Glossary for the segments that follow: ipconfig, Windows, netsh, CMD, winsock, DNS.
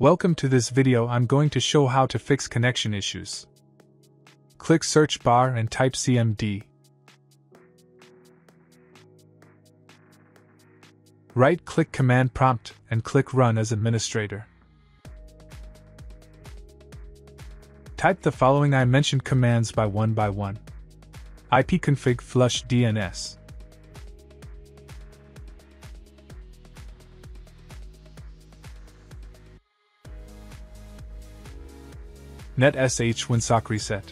Welcome to this video. I'm going to show how to fix connection issues. Click search bar and type CMD. Right-click command prompt and click run as administrator. Type the following I mentioned commands by one. ipconfig flush DNS. netsh winsock reset.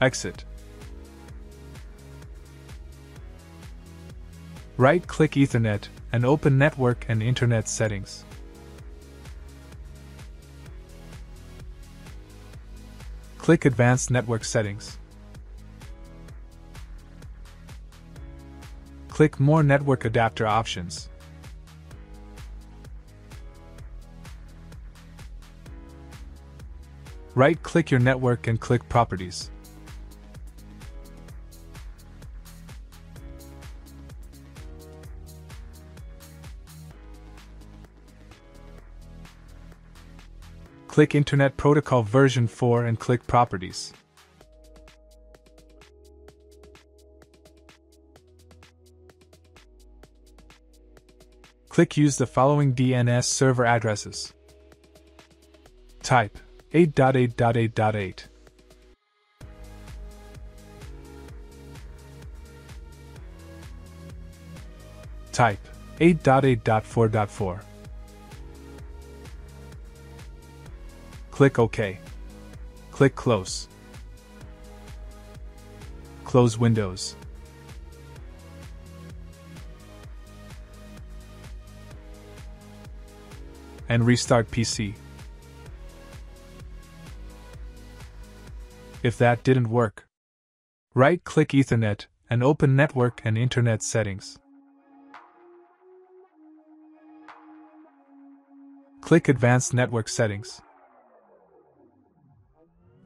Exit. Right-click Ethernet and open Network and Internet Settings. Click Advanced Network Settings. Click More Network Adapter Options. Right-click your network and click Properties. Click Internet Protocol version 4 and click Properties. Click Use the following DNS server addresses. Type 8.8.8.8. Type 8.8.4.4. Click OK. Click Close. Close Windows. And restart PC. If that didn't work, right-click Ethernet and open Network and Internet Settings. Click Advanced Network Settings.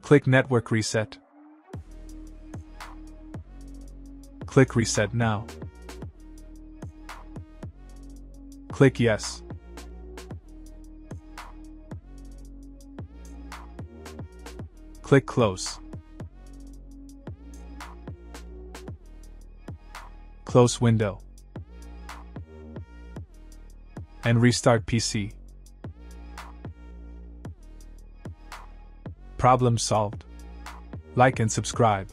Click Network Reset. Click Reset Now. Click Yes. Click Close. Close Window. And restart PC. Problem solved. Like and subscribe.